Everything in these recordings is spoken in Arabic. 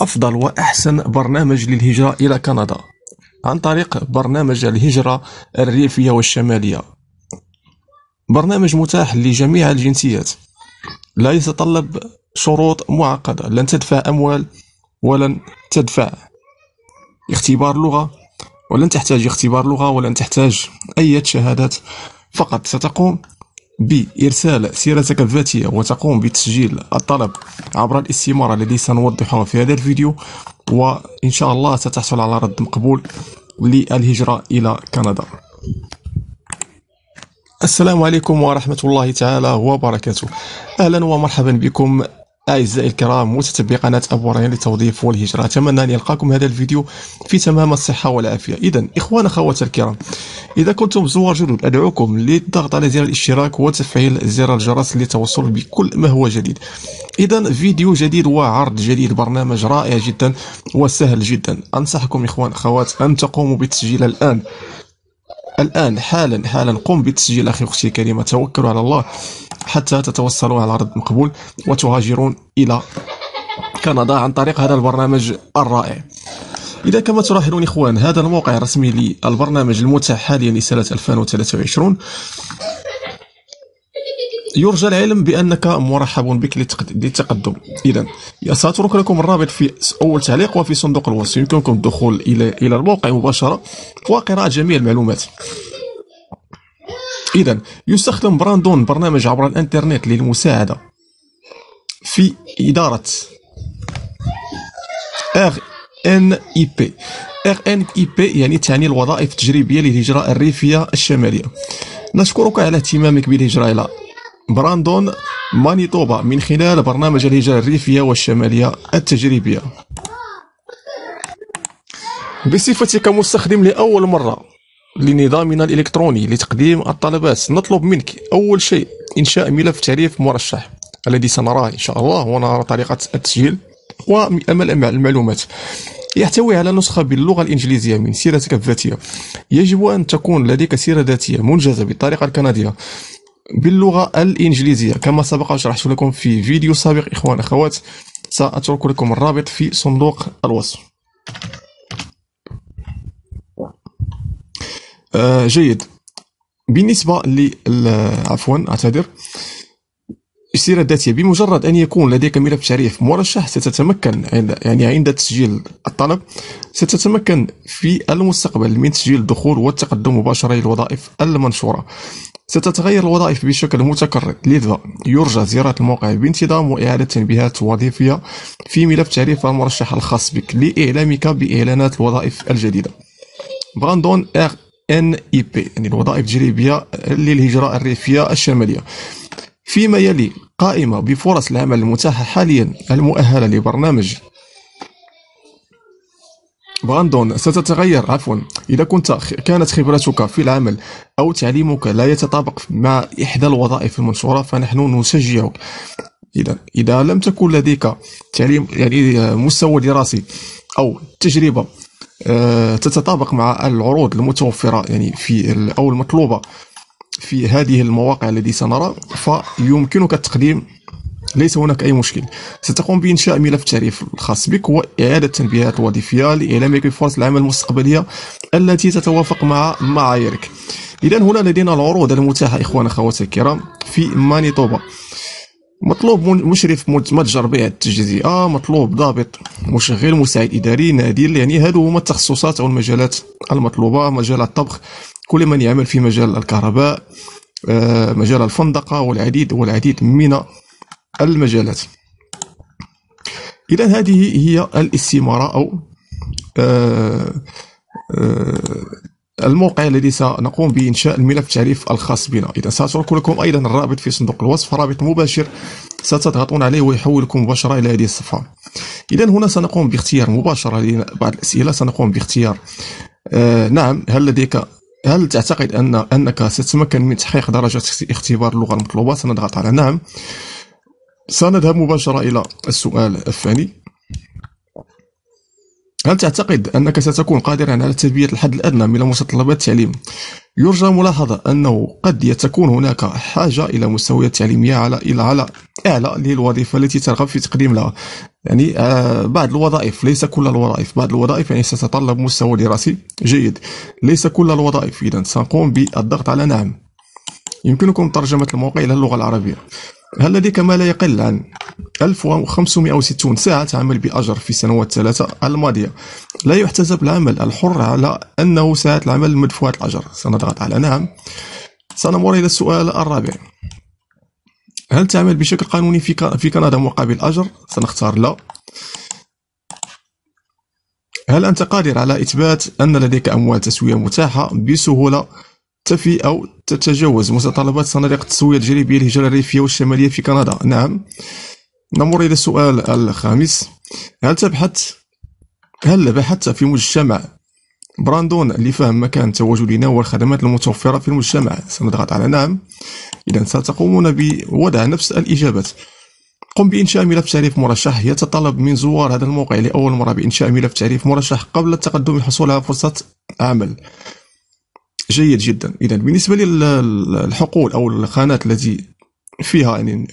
أفضل وأحسن برنامج للهجرة إلى كندا عن طريق برنامج الهجرة الريفية والشمالية، برنامج متاح لجميع الجنسيات، لا يتطلب شروط معقدة، لن تدفع أموال ولن تدفع اختبار لغة، ولن تحتاج اختبار لغة، ولن تحتاج أي شهادات. فقط ستقوم بإرسال سيرتك الذاتية وتقوم بتسجيل الطلب عبر الاستمارة الذي سنوضحه في هذا الفيديو، وإن شاء الله ستحصل على رد مقبول للهجرة إلى كندا. السلام عليكم ورحمة الله تعالى وبركاته، أهلا ومرحبا بكم أعزائي الكرام متتبعي قناة أبو ريان للتوظيف والهجرة. أتمنى أن يلقاكم هذا الفيديو في تمام الصحة والعافية. إذا إخوانا خواتي الكرام، إذا كنتم زوار جدد أدعوكم للضغط على زر الاشتراك وتفعيل زر الجرس للتوصل بكل ما هو جديد. إذا فيديو جديد وعرض جديد، برنامج رائع جدا وسهل جدا. أنصحكم إخوان أخوات أن تقوموا بالتسجيل الآن حالا قم بتسجيل أخي أختي الكريمة. توكلوا على الله حتى تتوصلوا على رد مقبول وتهاجرون إلى كندا عن طريق هذا البرنامج الرائع. إذا كما تلاحظون إخوان، هذا الموقع الرسمي للبرنامج المتاح حاليا لسنة 2023. يرجى العلم بأنك مرحب بك للتقدم. إذا سأترك لكم الرابط في أول تعليق وفي صندوق الوصف، يمكنكم الدخول إلى الموقع مباشرة وقراءة جميع المعلومات. إذا يستخدم براندون برنامج عبر الإنترنت للمساعدة في إدارة RNIP. RNIP يعني تعني الوظائف التجريبية للهجرة الريفية الشمالية. نشكرك على اهتمامك بالهجرة إلى براندون مانيتوبا من خلال برنامج الهجرة الريفية والشمالية التجريبية. بصفتك مستخدم لأول مرة لنظامنا الإلكتروني لتقديم الطلبات، نطلب منك أول شيء إنشاء ملف تعريف مرشح الذي سنراه إن شاء الله، ونرى طريقة التسجيل وأمل المعلومات. يحتوي على نسخة باللغة الإنجليزية من سيرتك الذاتية. يجب أن تكون لديك سيرة ذاتية منجزة بالطريقة الكندية باللغة الإنجليزية كما سبق وشرحت لكم في فيديو سابق. إخوان أخوات، سأترك لكم الرابط في صندوق الوصف. جيد. بالنسبة عفوا أعتذر السيرة الذاتية، بمجرد أن يكون لديك ملف تعريف مرشح ستتمكن عند تسجيل الطلب ستتمكن في المستقبل من تسجيل الدخول والتقدم مباشرة للوظائف المنشورة. ستتغير الوظائف بشكل متكرر، لذا يرجى زيارة الموقع بانتظام وإعادة تنبيهات وظيفية في ملف تعريف المرشح الخاص بك لإعلامك بإعلانات الوظائف الجديدة. براندون RNIP يعني الوظائف التجريبية للهجرة الريفية الشمالية. فيما يلي قائمة بفرص العمل المتاحة حاليا المؤهلة لبرنامج براندون ستتغير. عفوا، إذا كانت خبرتك في العمل أو تعليمك لا يتطابق مع إحدى الوظائف المنشورة فنحن نشجعك. إذا لم تكن لديك تعليم مستوى دراسي أو تجربة تتطابق مع العروض المتوفرة أو المطلوبة في هذه المواقع التي سنرى، فيمكنك التقديم، ليس هناك أي مشكل. ستقوم بإنشاء ملف تعريف الخاص بك وإعادة تنبيهات وظيفية لإعلامك بفرص العمل المستقبلية التي تتوافق مع معاييرك. إذا هنا لدينا العروض المتاحة إخوانا خواتي الكرام في مانيتوبا. مطلوب مشرف متجر بيع التجزئة، مطلوب ضابط مشغل، مساعد إداري، نادل. هادو هما التخصصات أو المجالات المطلوبة. مجال الطبخ، كل من يعمل في مجال الكهرباء، مجال الفندقة، والعديد من المجالات. إذا هذه هي الاستمارة أو الموقع الذي سنقوم بإنشاء الملف التعريف الخاص بنا. إذا سأترك لكم أيضا الرابط في صندوق الوصف، رابط مباشر ستضغطون عليه ويحولكم مباشرة إلى هذه الصفحة. إذا هنا سنقوم باختيار مباشرة لبعض الأسئلة. سنقوم باختيار نعم، هل تعتقد أنك ستتمكن من تحقيق درجة اختبار اللغة المطلوبة؟ سنضغط على نعم. سنذهب مباشرة إلى السؤال الثاني. هل تعتقد أنك ستكون قادرا على تلبية الحد الأدنى من متطلبات التعليم؟ يرجى ملاحظة أنه قد تكون هناك حاجة إلى مستويات تعليمية على أعلى للوظيفة التي ترغب في تقديم لها. يعني بعض الوظائف، ليس كل الوظائف، بعض الوظائف يعني ستتطلب مستوى دراسي جيد، ليس كل الوظائف. إذا سنقوم بالضغط على نعم. يمكنكم ترجمة الموقع إلى اللغة العربية. هل لديك ما لا يقل عن 1560 ساعة عمل بأجر في السنوات الثلاثة الماضية؟ لا يحتسب العمل الحر على أنه ساعة العمل مدفوعة الأجر. سنضغط على نعم. سنمر إلى السؤال الرابع. هل تعمل بشكل قانوني في كندا مقابل أجر؟ سنختار لا. هل أنت قادر على إثبات أن لديك أموال تسوية متاحة بسهولة تفي أو تتجاوز متطلبات صناديق التسوية الجريبية الهجرة الريفية والشمالية في كندا؟ نعم. نمر إلى السؤال الخامس. هل بحثت في مجتمع براندون لفهم مكان تواجدنا والخدمات المتوفرة في المجتمع؟ سنضغط على نعم. إذا ستقومون بوضع نفس الإجابات. قم بإنشاء ملف تعريف مرشح. يتطلب من زوار هذا الموقع لأول مرة بإنشاء ملف تعريف مرشح قبل التقدم للحصول على فرصة عمل. جيد جدا. إذا بالنسبة للحقول أو الخانات التي فيها يعني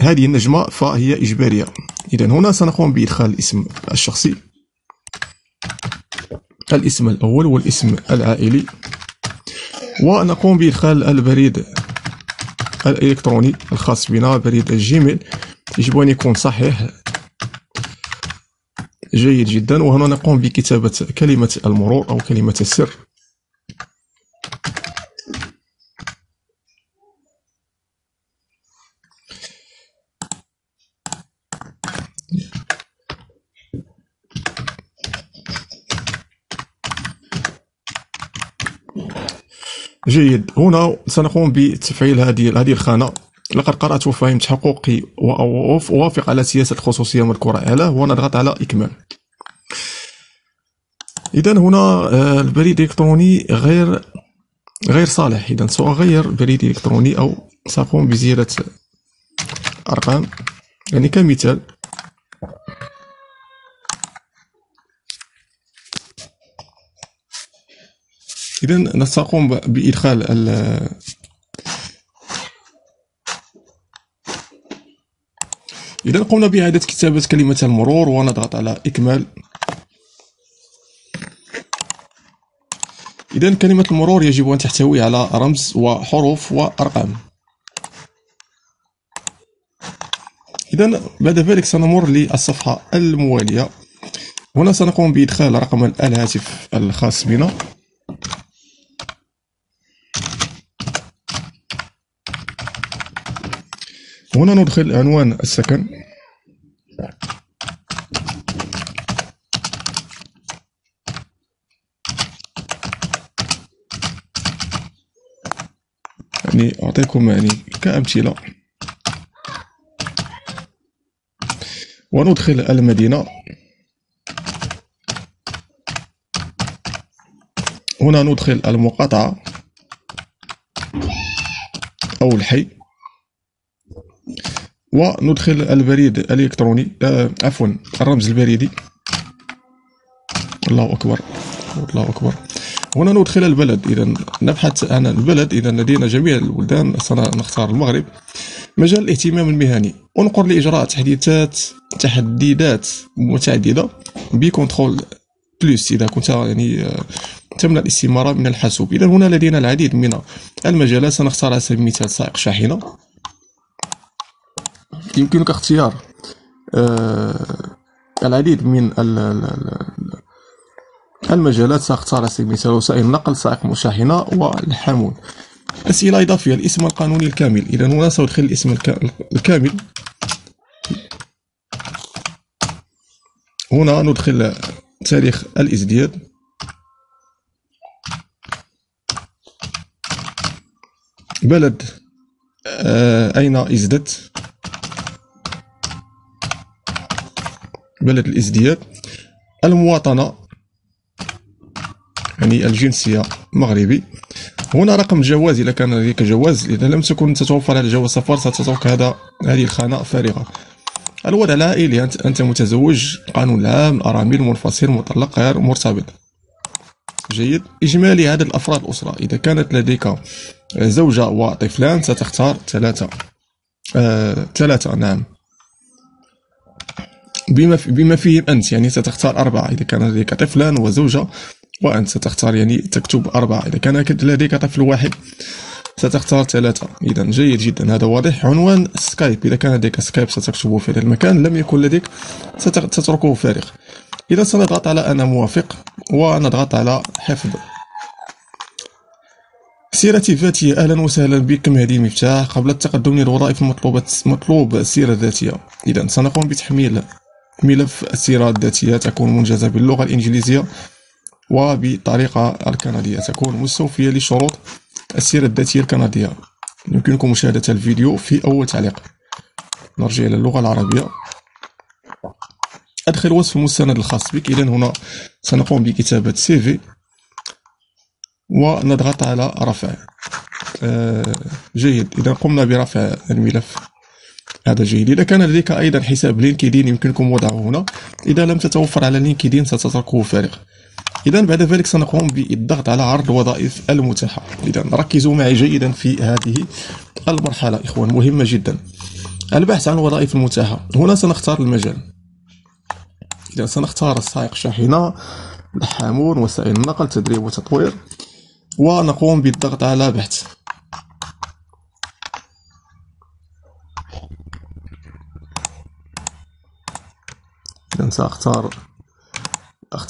هذه النجمة فهي إجبارية. إذا هنا سنقوم بإدخال الاسم الشخصي، الاسم الأول والاسم العائلي، ونقوم بإدخال البريد الإلكتروني الخاص بنا، بريد الجيميل. يجب أن يكون صحيح. جيد جدا. وهنا نقوم بكتابة كلمة المرور أو كلمة السر. جيد. هنا سنقوم بتفعيل هذه الخانة. لقد قرأت وفهمت حقوقي وأوافق على سياسة الخصوصية المذكورة أعلاه، ونضغط على إكمال. إذا هنا البريد الإلكتروني غير صالح. إذا سأغير بريد إلكتروني أو سأقوم بزيادة أرقام. يعني كمثال إذا سأقوم بإدخال إذا قمنا بإعادة كتابة كلمة المرور، ونضغط على إكمال. إذا كلمة المرور يجب أن تحتوي على رمز وحروف وأرقام. إذا بعد ذلك سنمر للصفحة الموالية. هنا سنقوم بإدخال رقم الهاتف الخاص بنا. هنا ندخل عنوان السكن. يعني أعطيكم يعني كأمثلة. وندخل المدينة. هنا ندخل المقاطعة أو الحي. وندخل البريد الإلكتروني، عفوا الرمز البريدي. الله أكبر الله أكبر. هنا ندخل البلد. إذا نبحث عن البلد. إذا لدينا جميع البلدان. سنختار المغرب. مجال الاهتمام المهني. انقر لإجراء تحديدات متعددة بكنترول بلس إذا كنت يعني تمنى الاستمارة من الحاسوب. إذا هنا لدينا العديد من المجالات. سنختار على سبيل المثال سائق شاحنة. يمكنك اختيار العديد من المجالات. سأختار على سبيل المثال وسائل النقل، سائق مشاحنة، والحامون. أسئلة إضافية. الاسم القانوني الكامل. إذا هنا سأدخل الاسم الكامل. هنا ندخل تاريخ الازدياد. بلد أين ازددت، بلد الازدياد. المواطنة يعني الجنسية مغربي. هنا رقم جواز إذا كان لديك جواز. إذا لم تكن تتوفر على جواز سفر ستترك هذه الخانة فارغة. الوضع العائلي. أنت متزوج، قانون عام، أرامل، منفصل، مطلق، غير مرتبط. جيد. إجمالي عدد أفراد الأسرة. إذا كانت لديك زوجة وطفلان ستختار 3. 3 نعم. بما فيهم أنت يعني ستختار 4 إذا كان لديك طفلا وزوجة، وأنت ستختار يعني تكتب 4. إذا كان لديك طفل واحد ستختار 3. إذا جيد جدا، هذا واضح. عنوان سكايب، إذا كان لديك سكايب ستكتبه في هذا المكان، لم يكن لديك ستتركه فارغ. إذا سنضغط على أنا موافق ونضغط على حفظ. سيرتي الذاتية، أهلا وسهلا بكم. هذه المفتاح. قبل التقدم للوظائف مطلوب السيرة الذاتية. إذا سنقوم بتحميل ملف السيرة الذاتية، تكون منجزة باللغة الإنجليزية وبطريقة الكندية، تكون مستوفية لشروط السيرة الذاتية الكندية. يمكنكم مشاهدة الفيديو في أول تعليق. نرجع إلى اللغة العربية. أدخل وصف المستند الخاص بك. إذا هنا سنقوم بكتابة سي في ونضغط على رفع. جيد، إذا قمنا برفع الملف، هذا جيد. إذا كان لديك أيضا حساب لينكدين يمكنكم وضعه هنا. إذا لم تتوفر على لينكدين ستتركه فارغ. إذا بعد ذلك سنقوم بالضغط على عرض الوظائف المتاحة. إذا ركزوا معي جيدا في هذه المرحلة إخوان، مهمة جدا. البحث عن الوظائف المتاحة، هنا سنختار المجال. إذا سنختار سائق شاحنة، الحامون، وسائل النقل، تدريب وتطوير، ونقوم بالضغط على بحث. إذا سأختار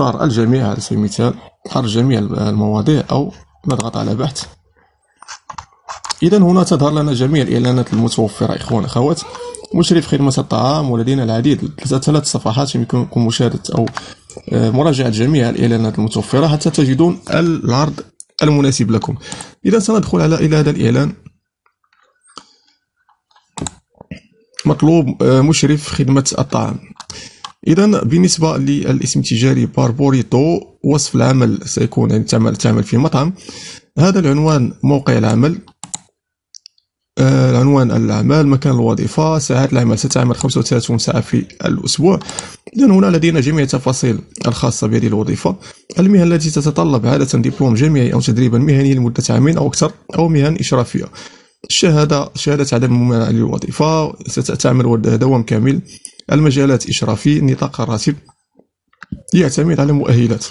الجميع على سبيل المثال، حر جميع المواضيع أو نضغط على بحث. إذا هنا تظهر لنا جميع الإعلانات المتوفرة إخوان أخوات. مشرف خدمة الطعام، ولدينا العديد، 3 صفحات يمكنكم مشاهدة أو مراجعة جميع الإعلانات المتوفرة حتى تجدون العرض المناسب لكم. إذا سندخل إلى هذا الإعلان، مطلوب مشرف خدمة الطعام. إذا بالنسبة للاسم التجاري باربوريتو، وصف العمل سيكون يعني تعمل في مطعم. هذا العنوان موقع العمل، العنوان الأعمال، مكان الوظيفة، ساعات العمل، ستعمل 35 ساعة في الأسبوع. إذن هنا لدينا جميع التفاصيل الخاصة بهذه الوظيفة. المهن التي تتطلب عادة دبلوم جامعي أو تدريبا مهني لمدة عامين أو أكثر، أو مهن إشرافية. شهادة عدم ممانعة للوظيفة، ستعمل دوام كامل. المجالات إشرافي، نطاق الراتب يعتمد على مؤهلات.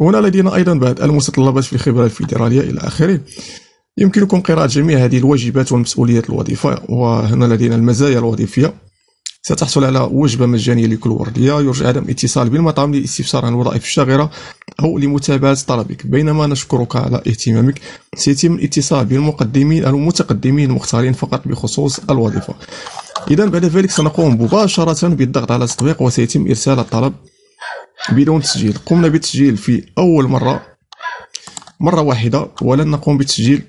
هنا لدينا أيضا بعد المتطلبات في الخبرة الفيدرالية إلى آخره. يمكنكم قراءة جميع هذه الواجبات والمسؤوليات الوظيفة. وهنا لدينا المزايا الوظيفية، ستحصل على وجبة مجانية لكل وردية. يرجى عدم الاتصال بالمطعم للاستفسار عن الوظائف الشاغرة أو لمتابعة طلبك. بينما نشكرك على اهتمامك، سيتم الاتصال بالمقدمين أو المتقدمين المختارين فقط بخصوص الوظيفة. إذا بعد ذلك سنقوم مباشرة بالضغط على التطبيق وسيتم إرسال الطلب بدون تسجيل. قمنا بالتسجيل في أول مرة واحدة، ولن نقوم بالتسجيل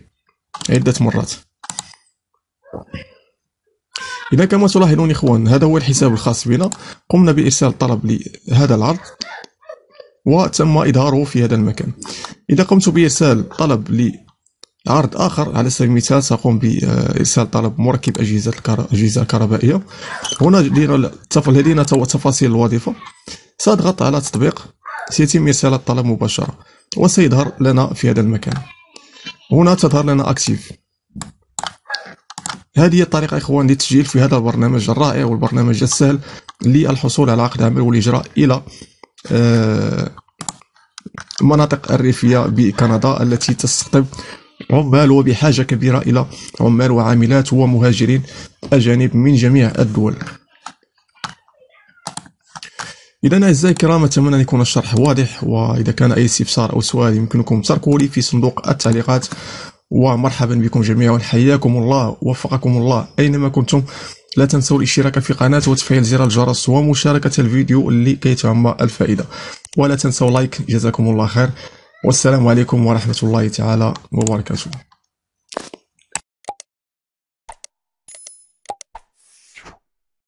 عدة مرات. إذا كما تلاحظون إخوان، هذا هو الحساب الخاص بنا. قمنا بإرسال طلب لهذا العرض وتم إظهاره في هذا المكان. إذا قمت بإرسال طلب لعرض آخر، على سبيل المثال سأقوم بإرسال طلب مركب أجهزة كهربائية. هنا لدينا تفاصيل الوظيفة. سأضغط على تطبيق، سيتم إرسال الطلب مباشرة وسيظهر لنا في هذا المكان. هنا تظهر لنا اكتيف. هذه الطريقة إخوان للتسجيل في هذا البرنامج الرائع والبرنامج السهل للحصول على عقد عمل والإجراء إلى مناطق الريفية بكندا التي تستقطب عمال وبحاجة كبيرة إلى عمال وعاملات ومهاجرين أجانب من جميع الدول. إذا أعزائي الكرام، أتمنى أن يكون الشرح واضح، وإذا كان أي استفسار أو سؤال يمكنكم تركه لي في صندوق التعليقات. ومرحبا بكم جميعا، حياكم الله، وفقكم الله أينما كنتم. لا تنسوا الاشتراك في القناة وتفعيل زر الجرس ومشاركة الفيديو لكي تعم الفائدة، ولا تنسوا لايك. جزاكم الله خير، والسلام عليكم ورحمة الله تعالى وبركاته.